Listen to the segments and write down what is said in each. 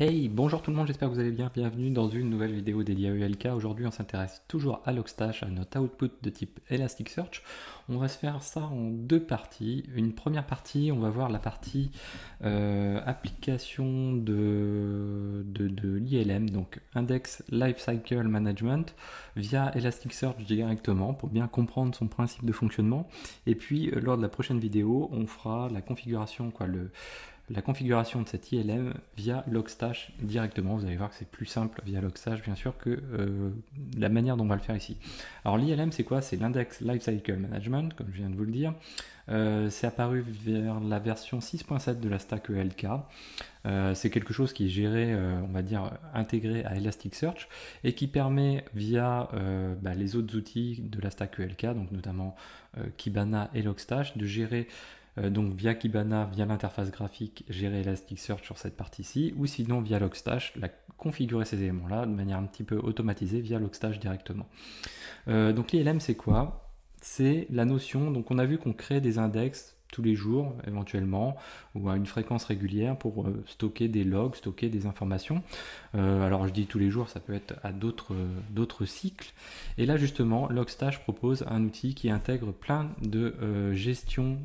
Hey, bonjour tout le monde, j'espère que vous allez bien, bienvenue dans une nouvelle vidéo dédiée à ELK. Aujourd'hui on s'intéresse toujours à Logstash, à notre output de type Elasticsearch. On va se faire ça en deux parties. Une première partie, on va voir la partie application de l'ILM, donc Index Lifecycle Management, via Elasticsearch directement pour bien comprendre son principe de fonctionnement. Et puis lors de la prochaine vidéo, on fera la configuration, la configuration de cette ILM via Logstash directement. Vous allez voir que c'est plus simple via Logstash bien sûr que la manière dont on va le faire ici. Alors l'ILM c'est quoi? C'est l'Index Lifecycle Management, comme je viens de vous le dire. C'est apparu vers la version 6.7 de la stack ELK. C'est quelque chose qui est géré, on va dire, intégré à Elasticsearch et qui permet via les autres outils de la stack ELK, donc notamment Kibana et Logstash, de gérer donc via Kibana, via l'interface graphique, gérer Elasticsearch sur cette partie-ci, ou sinon via Logstash, configurer ces éléments-là de manière un petit peu automatisée via Logstash directement. Donc l'ILM c'est quoi? C'est la notion, donc on a vu qu'on crée des index tous les jours éventuellement, ou à une fréquence régulière pour stocker des logs, stocker des informations. Alors je dis tous les jours, ça peut être à d'autres cycles. Et là justement, Logstash propose un outil qui intègre plein de gestion,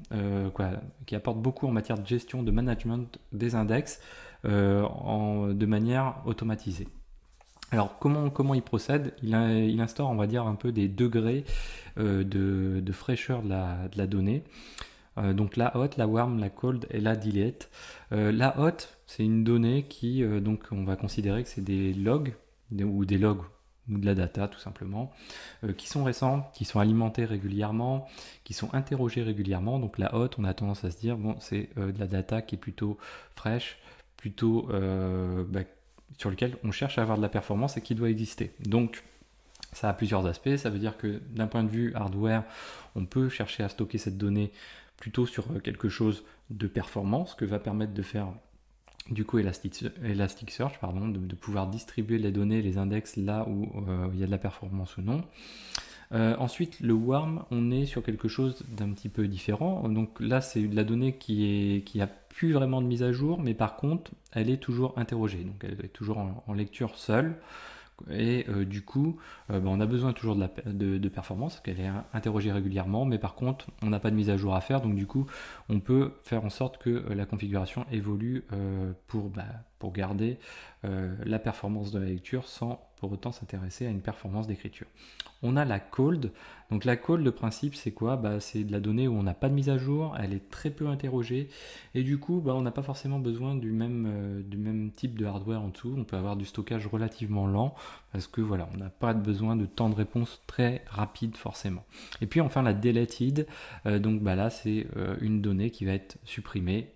qui apporte beaucoup en matière de gestion, de management des index de manière automatisée. Alors comment il procède? Il instaure, on va dire, un peu des degrés de fraîcheur de la donnée. Donc la hot, la warm, la cold et la delete. La hot, c'est une donnée qui, donc on va considérer que c'est des logs ou de la data tout simplement, qui sont récents, qui sont alimentés régulièrement, qui sont interrogés régulièrement. Donc la hot, on a tendance à se dire, bon, c'est de la data qui est plutôt fraîche, plutôt sur lequel on cherche à avoir de la performance et qui doit exister. Donc ça a plusieurs aspects, ça veut dire que d'un point de vue hardware, on peut chercher à stocker cette donnée plutôt sur quelque chose de performance que va permettre de faire du coup Elasticsearch, pardon, de pouvoir distribuer les données, les index là où il y a de la performance ou non. Ensuite, le warm, on est sur quelque chose d'un petit peu différent. Donc là, c'est de la donnée qui a plus vraiment de mise à jour, mais par contre, elle est toujours interrogée, donc elle est toujours en lecture seule. Et du coup, on a besoin toujours de performance, qu'elle est interrogée régulièrement, mais par contre, on n'a pas de mise à jour à faire, donc du coup, on peut faire en sorte que la configuration évolue pour garder la performance de la lecture sans pour autant s'intéresser à une performance d'écriture. On a la cold. Donc la cold, le principe, c'est quoi? C'est de la donnée où on n'a pas de mise à jour, elle est très peu interrogée, et du coup, on n'a pas forcément besoin du même type de hardware en dessous. On peut avoir du stockage relativement lent, parce que voilà, on n'a pas besoin de temps de réponse très rapide forcément. Et puis enfin la deleted, là c'est une donnée qui va être supprimée,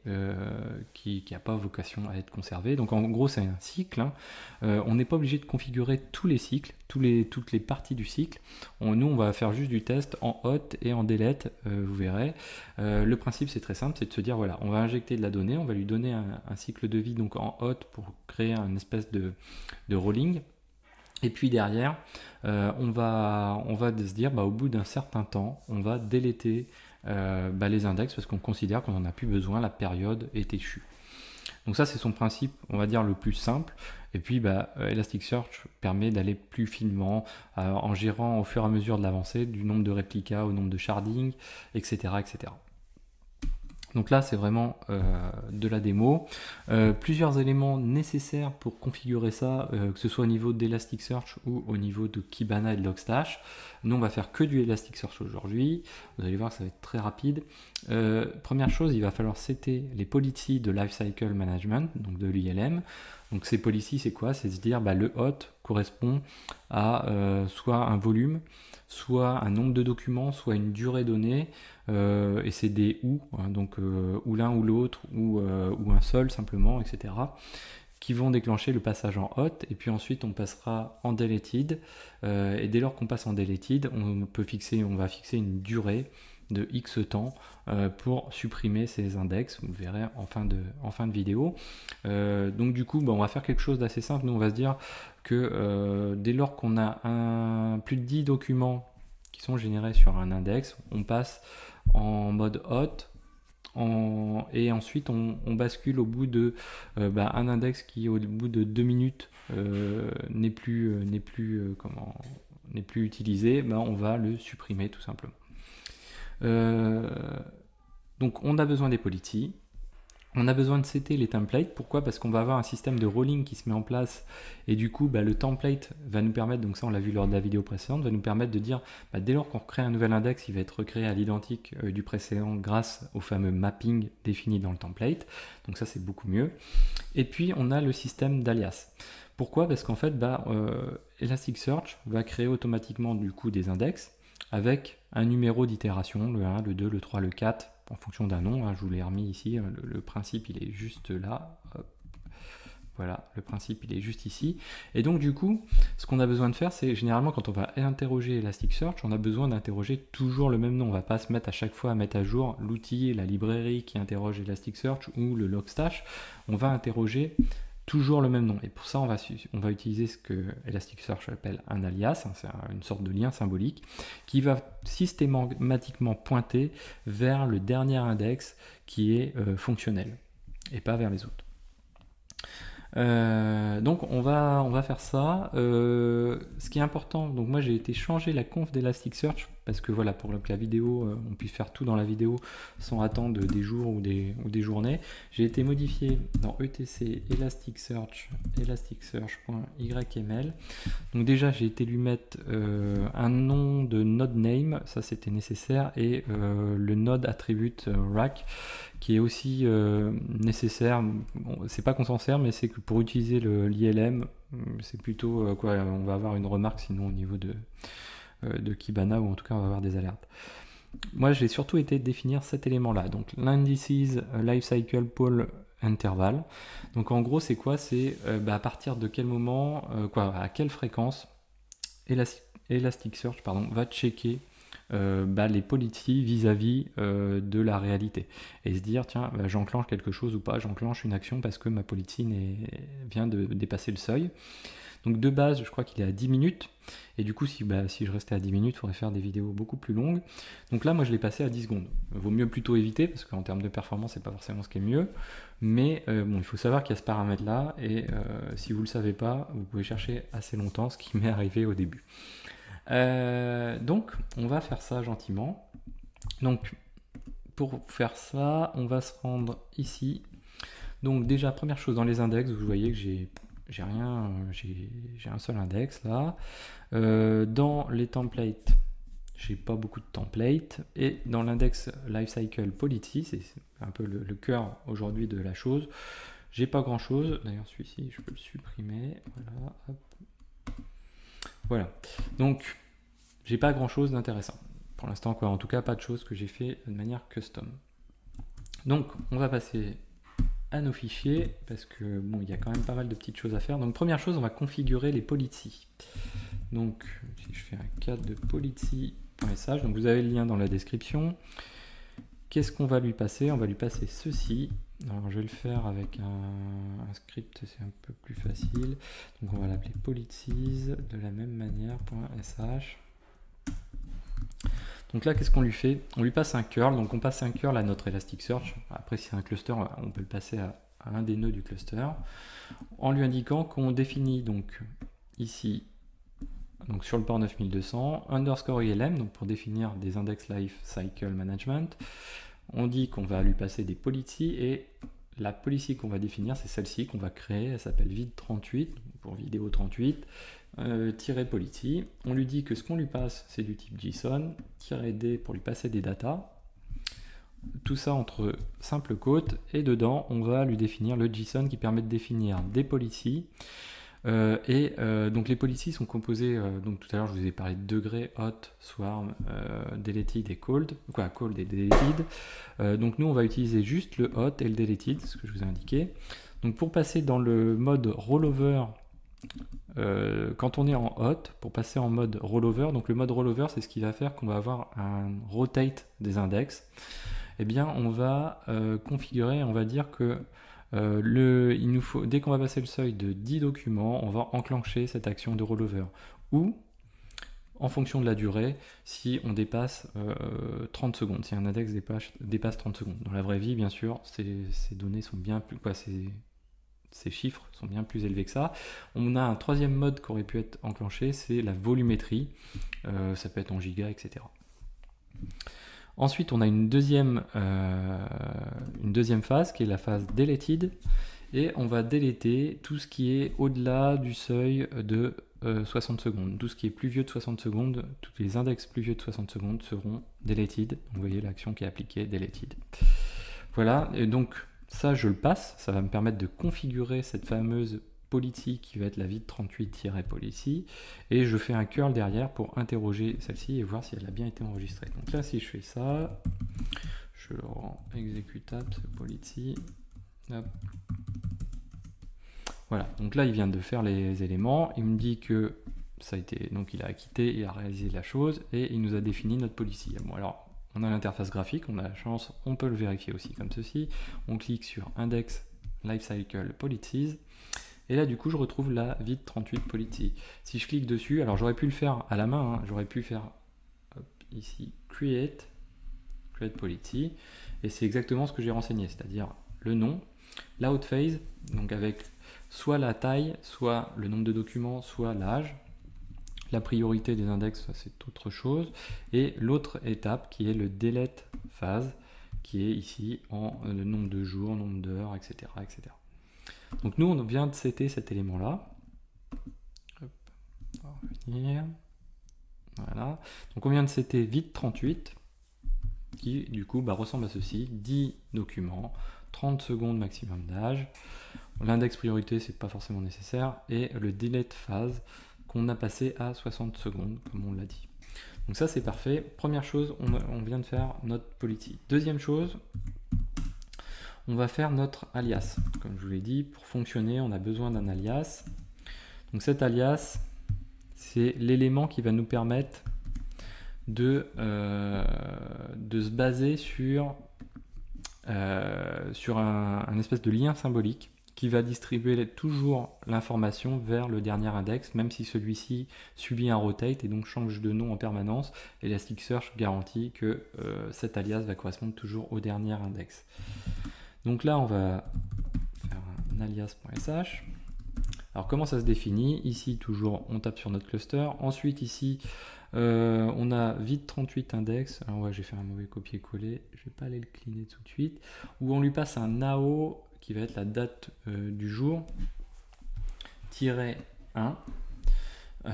qui n'a pas vocation à être conservée. Donc en gros c'est un cycle, hein. On n'est pas obligé de configurer tous les cycles, toutes les parties du cycle. Nous on va faire juste du test en hot et en delete, vous verrez. Le principe c'est très simple, c'est de se dire voilà, on va injecter de la donnée, on va lui donner un cycle de vie donc en hot pour créer une espèce de rolling. Et puis derrière, on va se dire, au bout d'un certain temps, on va déléter les index parce qu'on considère qu'on n'en a plus besoin, la période est échue. Donc ça, c'est son principe, on va dire, le plus simple. Et puis, Elasticsearch permet d'aller plus finement en gérant au fur et à mesure de l'avancée du nombre de réplicas au nombre de sharding, etc., etc. Donc là, c'est vraiment de la démo. Plusieurs éléments nécessaires pour configurer ça, que ce soit au niveau d'Elasticsearch ou au niveau de Kibana et de Logstash. Nous, on va faire que du Elasticsearch aujourd'hui. Vous allez voir que ça va être très rapide. Première chose, il va falloir setter les policies de Lifecycle Management, donc de l'ILM. Donc ces policies, c'est quoi? C'est se dire le hot correspond à soit un volume, soit un nombre de documents, soit une durée donnée, et c'est des ou, hein, donc ou l'un ou l'autre, ou un seul simplement, etc., qui vont déclencher le passage en hot, et puis ensuite on passera en deleted, et dès lors qu'on passe en deleted, on va fixer une durée de X temps pour supprimer ces index, vous le verrez en fin de vidéo. Donc du coup, on va faire quelque chose d'assez simple. Nous on va se dire que dès lors qu'on a plus de 10 documents qui sont générés sur un index, on passe en mode hot, et ensuite on bascule au bout de un index qui au bout de 2 minutes n'est plus utilisé, on va le supprimer tout simplement. Donc on a besoin des policies, on a besoin de setter les templates. Pourquoi? Parce qu'on va avoir un système de rolling qui se met en place, et du coup le template va nous permettre, donc ça on l'a vu lors de la vidéo précédente, va nous permettre de dire dès lors qu'on crée un nouvel index, il va être recréé à l'identique du précédent grâce au fameux mapping défini dans le template. Donc ça c'est beaucoup mieux. Et puis on a le système d'alias. Pourquoi? Parce qu'en fait Elasticsearch va créer automatiquement du coup des index avec un numéro d'itération, le 1, le 2, le 3, le 4, en fonction d'un nom. Je vous l'ai remis ici, le principe il est juste là. Hop. Voilà, le principe il est juste ici. Et donc du coup, ce qu'on a besoin de faire, c'est généralement quand on va interroger Elasticsearch, on a besoin d'interroger toujours le même nom. On ne va pas se mettre à chaque fois à mettre à jour l'outil, la librairie qui interroge Elasticsearch ou le Logstash. On va interroger toujours le même nom, et pour ça on va utiliser ce que Elasticsearch appelle un alias. C'est une sorte de lien symbolique qui va systématiquement pointer vers le dernier index qui est fonctionnel et pas vers les autres. Donc on va faire ça. Ce qui est important, donc moi j'ai été changer la conf d'Elasticsearch parce que voilà, pour la vidéo on puisse faire tout dans la vidéo sans attendre des jours ou des journées. J'ai été modifié dans etc Elasticsearch elasticsearch.yml. donc déjà j'ai été lui mettre un nom de node name, ça c'était nécessaire, et le node attribute rack qui est aussi nécessaire. Bon, c'est pas qu'on s'en sert, mais c'est que pour utiliser l'ILM, c'est plutôt on va avoir une remarque sinon au niveau de Kibana, ou en tout cas on va avoir des alertes. Moi j'ai surtout été définir cet élément là, donc l'indices lifecycle poll intervalle. Donc en gros c'est quoi? C'est à partir de quel moment, à quelle fréquence Elasticsearch va checker les policies vis-à-vis de la réalité, et se dire tiens, j'enclenche quelque chose ou pas, j'enclenche une action parce que ma policy vient de dépasser le seuil. Donc de base je crois qu'il est à 10 minutes, et du coup si je restais à 10 minutes il faudrait faire des vidéos beaucoup plus longues. Donc là moi je l'ai passé à 10 secondes. Vaut mieux plutôt éviter parce qu'en termes de performance c'est pas forcément ce qui est mieux, mais il faut savoir qu'il y a ce paramètre là, et si vous le savez pas vous pouvez chercher assez longtemps, ce qui m'est arrivé au début. Donc on va faire ça gentiment. Donc pour faire ça on va se rendre ici. Donc déjà première chose, dans les index vous voyez que j'ai rien, j'ai un seul index là. Dans les templates j'ai pas beaucoup de templates, et dans l'index lifecycle policy, c'est un peu le cœur aujourd'hui de la chose, j'ai pas grand chose. D'ailleurs celui-ci je peux le supprimer, voilà, hop. Voilà, donc j'ai pas grand chose d'intéressant pour l'instant, en tout cas pas de choses que j'ai fait de manière custom. Donc on va passer à nos fichiers parce que il y a quand même pas mal de petites choses à faire. Donc première chose, on va configurer les policies. Donc si je fais un cadre de policy.sh, donc vous avez le lien dans la description. Qu'est-ce qu'on va lui passer? On va lui passer ceci. Alors je vais le faire avec un script, c'est un peu plus facile. Donc on va l'appeler policies de la même manière, .sh. Donc là qu'est-ce qu'on lui fait? On lui passe un curl, donc on passe un curl à notre Elasticsearch. Après si c'est un cluster, on peut le passer à un des nœuds du cluster, en lui indiquant qu'on définit donc ici, donc sur le port 9200, underscore ILM, donc pour définir des index life cycle management. On dit qu'on va lui passer des policies, et la policy qu'on va définir, c'est celle-ci qu'on va créer. Elle s'appelle vid38, pour vidéo 38, -policy. On lui dit que ce qu'on lui passe, c'est du type JSON, -d pour lui passer des data. Tout ça entre simples quotes, et dedans, on va lui définir le JSON qui permet de définir des policies. Donc les policies sont composées, donc tout à l'heure je vous ai parlé de degrés, hot, swarm, deleted et cold, cold et deleted. Donc nous on va utiliser juste le hot et le deleted, ce que je vous ai indiqué. Donc pour passer dans le mode rollover, quand on est en hot, pour passer en mode rollover, donc le mode rollover c'est ce qui va faire qu'on va avoir un rotate des index, et on va configurer, on va dire que il nous faut, dès qu'on va passer le seuil de 10 documents, on va enclencher cette action de rollover. Ou en fonction de la durée, si on dépasse 30 secondes, si un index dépasse 30 secondes. Dans la vraie vie, bien sûr, ces données sont bien plus... Ces chiffres sont bien plus élevés que ça. On a un troisième mode qui aurait pu être enclenché, c'est la volumétrie. Ça peut être en giga, etc. Ensuite, on a une deuxième phase qui est la phase deleted. Et on va déléter tout ce qui est au-delà du seuil de 60 secondes. Tout ce qui est plus vieux de 60 secondes, tous les index plus vieux de 60 secondes seront deleted. Donc, vous voyez l'action qui est appliquée, deleted. Voilà, et donc ça je le passe, ça va me permettre de configurer cette fameuse policy qui va être la vide 38-policy, et je fais un curl derrière pour interroger celle-ci et voir si elle a bien été enregistrée. Donc là, si je fais ça, je le rends exécutable, ce policy. Hop. Voilà, donc là il vient de faire les éléments, il me dit que ça a été, donc il a acquitté, il a réalisé la chose et il nous a défini notre policy. Bon, alors on a l'interface graphique, on a la chance, on peut le vérifier aussi comme ceci. On clique sur Index Lifecycle Policies. Et là, du coup, je retrouve la vide 38 policy. Si je clique dessus, alors j'aurais pu le faire à la main, hein, j'aurais pu faire hop, ici Create Policy. Et c'est exactement ce que j'ai renseigné, c'est-à-dire le nom, la haute phase, donc avec soit la taille, soit le nombre de documents, soit l'âge. La priorité des index, c'est autre chose. Et l'autre étape qui est le delete phase, qui est ici en le nombre de jours, nombre d'heures, etc., etc. Donc nous, on vient de setter cet élément-là. Voilà. Donc on vient de setter vide 38, qui du coup ressemble à ceci, 10 documents, 30 secondes maximum d'âge. L'index priorité, c'est pas forcément nécessaire. Et le delete phase, qu'on a passé à 60 secondes, comme on l'a dit. Donc ça, c'est parfait. Première chose, on vient de faire notre policy. Deuxième chose, on va faire notre alias. Comme je vous l'ai dit, pour fonctionner, on a besoin d'un alias. Donc cet alias, c'est l'élément qui va nous permettre de se baser sur un espèce de lien symbolique qui va distribuer toujours l'information vers le dernier index, même si celui-ci subit un rotate et donc change de nom en permanence. Elasticsearch garantit que cet alias va correspondre toujours au dernier index. Donc là, on va faire un alias.sh. Alors comment ça se définit? Ici, toujours, on tape sur notre cluster. Ensuite, ici, on a vide 38 index. Alors ouais, j'ai fait un mauvais copier-coller. Je vais pas aller le cleaner tout de suite. Où on lui passe un AO qui va être la date du jour -1, et vous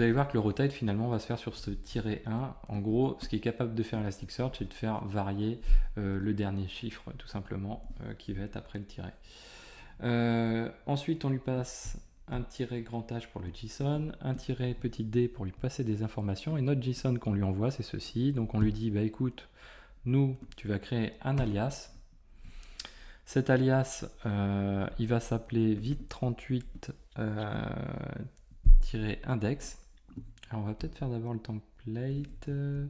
allez voir que le rotate finalement va se faire sur ce -1. En gros, ce qui est capable de faire Elasticsearch, c'est de faire varier le dernier chiffre tout simplement, qui va être après le tiret. Ensuite, on lui passe un -H pour le JSON, un -d pour lui passer des informations, et notre JSON qu'on lui envoie, c'est ceci. Donc on lui dit, bah écoute, nous, tu vas créer un alias. Cet alias, il va s'appeler vide 38 -index. Alors on va peut-être faire d'abord le template. Ouais,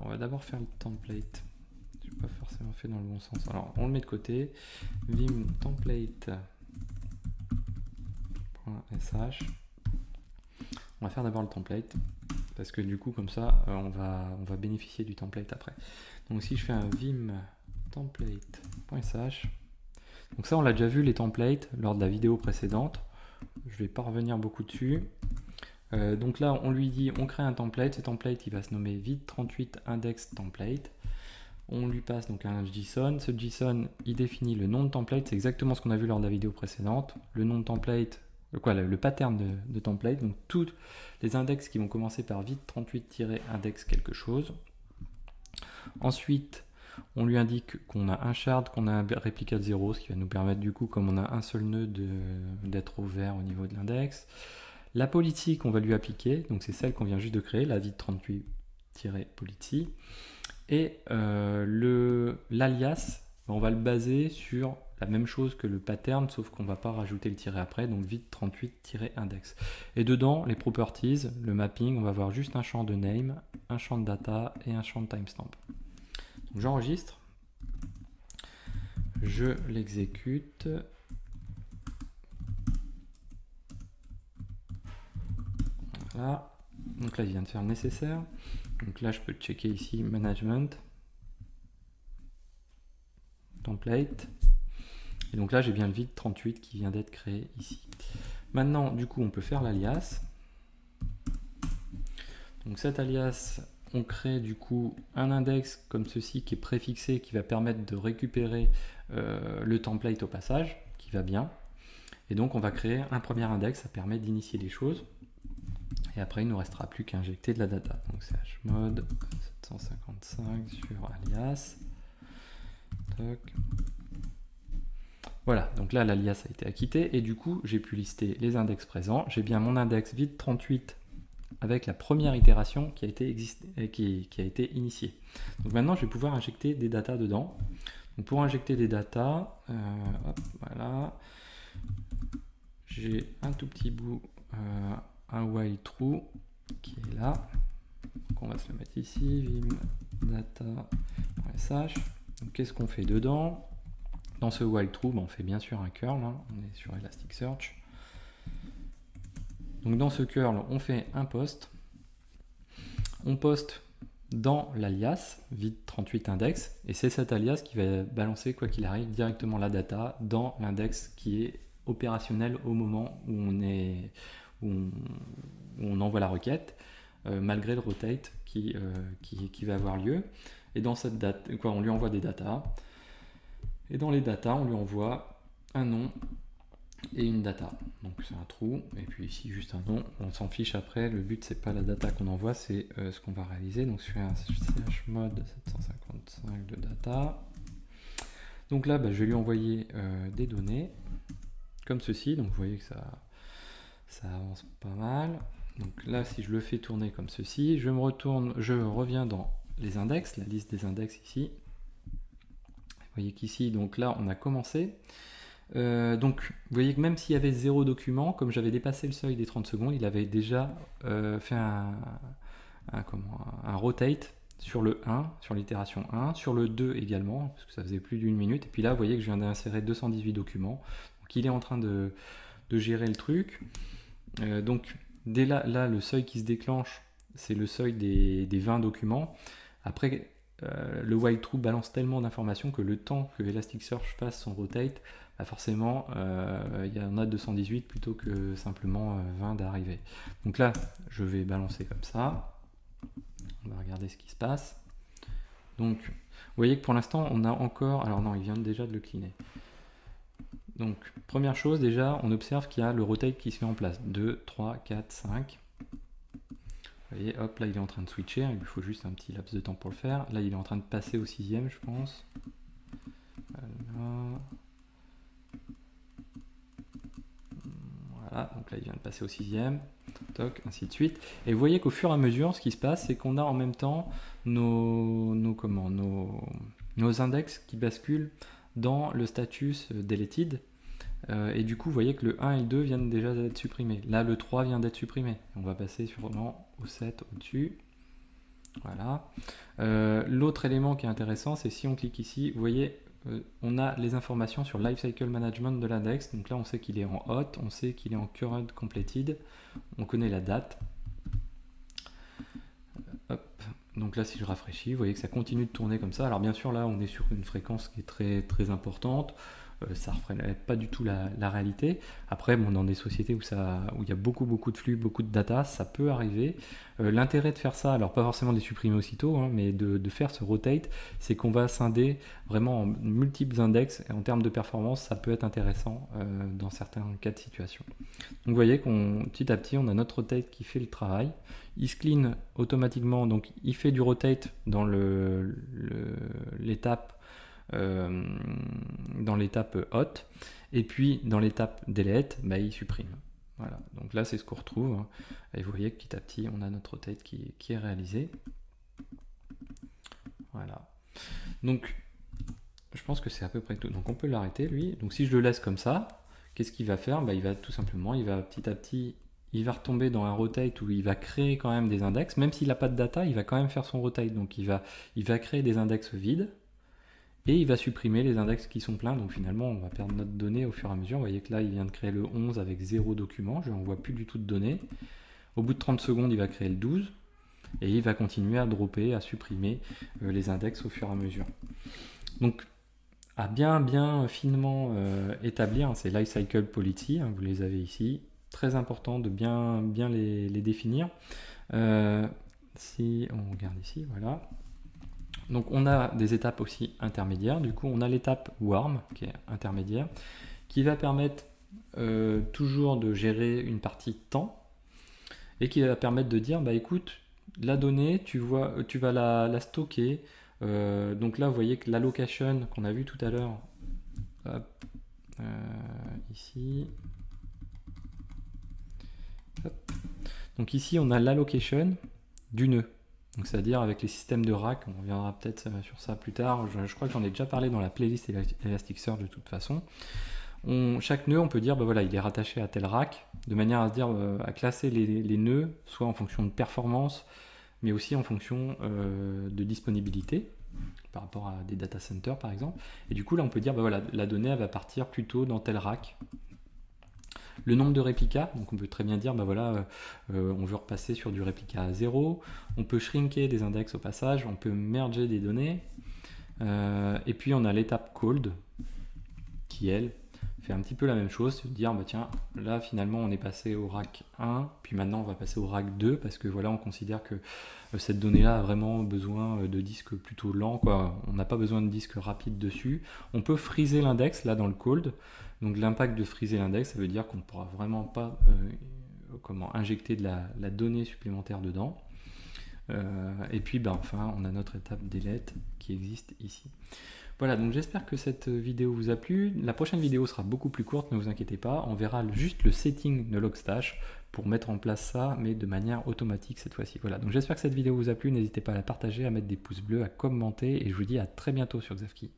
on va d'abord faire le template. Je n'ai pas forcément fait dans le bon sens. Alors on le met de côté. Vim template.sh. On va faire d'abord le template, parce que du coup, comme ça, on va bénéficier du template après. Donc si je fais un vim template.sh. Donc ça, on l'a déjà vu, les templates, lors de la vidéo précédente. Je ne vais pas revenir beaucoup dessus. Donc là, on lui dit, on crée un template. Ce template, il va se nommer vide 38 index template. On lui passe donc un JSON. Ce JSON, il définit le nom de template. C'est exactement ce qu'on a vu lors de la vidéo précédente. Le nom de template, le pattern de template. Donc tous les index qui vont commencer par vide 38-index quelque chose. Ensuite, on lui indique qu'on a un shard, qu'on a un réplica de 0, ce qui va nous permettre du coup, comme on a un seul nœud, d'être au vert au niveau de l'index. La policy qu'on va lui appliquer, donc c'est celle qu'on vient juste de créer, la vide 38-policy. Et l'alias, on va le baser sur la même chose que le pattern, sauf qu'on ne va pas rajouter le tiret après, donc vide 38-index. Et dedans, les properties, le mapping, on va avoir juste un champ de name, un champ de data et un champ de timestamp. J'enregistre, je l'exécute. ça. Donc là, je viens de faire le nécessaire. Donc là, je peux checker ici management, template. Et donc là, j'ai bien le vide 38 qui vient d'être créé ici. Maintenant, du coup, on peut faire l'alias. Donc cet alias, on crée du coup un index comme ceci qui est préfixé, qui va permettre de récupérer le template au passage, qui va bien. Et donc on va créer un premier index, ça permet d'initier les choses. Et après, il ne nous restera plus qu'à injecter de la data. Donc c'est chmod 755 sur alias. Toc. Voilà, donc là l'alias a été acquitté et du coup j'ai pu lister les index présents. J'ai bien mon index vide 38 avec la première itération qui a été, initiée. Donc maintenant je vais pouvoir injecter des datas dedans. Donc pour injecter des datas, voilà, j'ai un tout petit bout, un while true qui est là. Donc on va se le mettre ici, vim data.sh. Donc qu'est-ce qu'on fait dedans? Dans ce while true, on fait bien sûr un curl, hein, on est sur Elasticsearch. Donc dans ce curl, on fait un post. On poste dans l'alias vide 38 index, et c'est cet alias qui va balancer, quoi qu'il arrive, directement la data dans l'index qui est opérationnel au moment où on envoie la requête, malgré le rotate qui va avoir lieu. Et dans cette date, quoi, on lui envoie des datas. Et dans les datas, on lui envoie un nom et une data. Donc c'est un trou, et puis ici juste un nom. On s'en fiche après, le but c'est pas la data qu'on envoie, c'est ce qu'on va réaliser. Donc je fais un chmod 755 de data. Donc là, je vais lui envoyer des données, comme ceci. Donc vous voyez que ça avance pas mal. Donc là, si je le fais tourner comme ceci, je reviens dans les index, la liste des index ici. Vous voyez qu'ici, donc là, on a commencé. Donc, vous voyez que même s'il y avait 0 document, comme j'avais dépassé le seuil des 30 secondes, il avait déjà fait un rotate sur le 1, sur l'itération 1, sur le 2 également, parce que ça faisait plus d'1 minute. Et puis là, vous voyez que je viens d'insérer 218 documents. Donc, il est en train de gérer le truc. Donc, dès là, le seuil qui se déclenche, c'est le seuil des 20 documents. Après, le while true balance tellement d'informations que le temps que Elasticsearch fasse son rotate, bah forcément il y en a 218 plutôt que simplement 20 d'arrivée. Donc là je vais balancer comme ça, on va regarder ce qui se passe. Donc vous voyez que pour l'instant on a encore, alors non, il vient déjà de le cleaner. Donc première chose, déjà on observe qu'il y a le rotate qui se met en place, 2, 3, 4, 5. Vous voyez, hop, là il est en train de switcher, il lui faut juste un petit laps de temps pour le faire. Là il est en train de passer au 6e, je pense. Voilà. Voilà, donc là il vient de passer au 6e, toc, ainsi de suite. Et vous voyez qu'au fur et à mesure, ce qui se passe, c'est qu'on a en même temps nos index qui basculent dans le status deleted. Et du coup, vous voyez que le 1 et le 2 viennent déjà d'être supprimés. Là, le 3 vient d'être supprimé. On va passer sûrement au 7 au-dessus. Voilà. L'autre élément qui est intéressant, c'est si on clique ici, vous voyez, on a les informations sur Lifecycle Management de l'index. Donc là, on sait qu'il est en hot, on sait qu'il est en current completed, on connaît la date. Hop. Donc là, si je rafraîchis, vous voyez que ça continue de tourner comme ça. Alors bien sûr, là, on est sur une fréquence qui est très, très importante. Ça ne reflète pas du tout la réalité. Après, bon, dans des sociétés où il y a beaucoup de flux, beaucoup de data, ça peut arriver. L'intérêt de faire ça, alors pas forcément de les supprimer aussitôt, hein, mais de faire ce rotate, c'est qu'on va scinder vraiment en multiples index, et en termes de performance, ça peut être intéressant dans certains cas de situation. Donc vous voyez qu'on, petit à petit, on a notre rotate qui fait le travail. Il se clean automatiquement, donc il fait du rotate dans l'étape hot, et puis dans l'étape delete, il supprime. Voilà, donc là c'est ce qu'on retrouve, hein. Et vous voyez que petit à petit on a notre rotate qui est réalisé. Voilà, donc je pense que c'est à peu près tout. Donc on peut l'arrêter lui. Donc si je le laisse comme ça, qu'est-ce qu'il va faire? Il va tout simplement, petit à petit il va retomber dans un rotate où il va créer quand même des index, même s'il n'a pas de data, il va quand même faire son rotate. Donc il va créer des index vides. Et il va supprimer les index qui sont pleins, donc finalement on va perdre notre donnée au fur et à mesure. Vous voyez que là il vient de créer le 11 avec 0 document, je n'envoie plus du tout de données. Au bout de 30 secondes, il va créer le 12 et il va continuer à dropper, à supprimer les index au fur et à mesure. Donc, à bien finement établir, hein, ces lifecycle policy, hein, vous les avez ici. Très important de bien les définir. Si on regarde ici, voilà. Donc on a des étapes aussi intermédiaires. Du coup, on a l'étape warm qui est intermédiaire, qui va permettre toujours de gérer une partie temps et qui va permettre de dire, bah écoute, la donnée, tu vas la stocker. Donc là, vous voyez que l'allocation qu'on a vu tout à l'heure, ici. Hop. Donc ici, on a l'allocation du nœud. Donc c'est-à-dire avec les systèmes de rack, on reviendra peut-être sur ça plus tard, je crois que j'en ai déjà parlé dans la playlist Elasticsearch de toute façon. Chaque nœud, on peut dire, bah voilà, il est rattaché à tel rack, de manière à se dire, à classer les nœuds, soit en fonction de performance, mais aussi en fonction de disponibilité, par rapport à des data centers par exemple. Et du coup là, on peut dire, bah voilà, la donnée elle va partir plutôt dans tel rack. Le nombre de réplicas, donc on peut très bien dire, bah voilà, on veut repasser sur du réplica à 0, on peut shrinker des index au passage, on peut merger des données, et puis on a l'étape cold, qui elle, fait un petit peu la même chose, dire, bah tiens, là finalement on est passé au rack 1, puis maintenant on va passer au rack 2, parce que voilà, on considère que cette donnée-là a vraiment besoin de disques plutôt lents, quoi. On n'a pas besoin de disques rapides dessus. On peut freezer l'index, là dans le cold. Donc l'impact de freezer l'index, ça veut dire qu'on ne pourra vraiment pas injecter de la donnée supplémentaire dedans. Et puis ben, enfin, on a notre étape delete qui existe ici. Voilà, donc j'espère que cette vidéo vous a plu. La prochaine vidéo sera beaucoup plus courte, ne vous inquiétez pas. On verra juste le setting de Logstash pour mettre en place ça, mais de manière automatique cette fois-ci. Voilà, donc j'espère que cette vidéo vous a plu. N'hésitez pas à la partager, à mettre des pouces bleus, à commenter. Et je vous dis à très bientôt sur Xavki.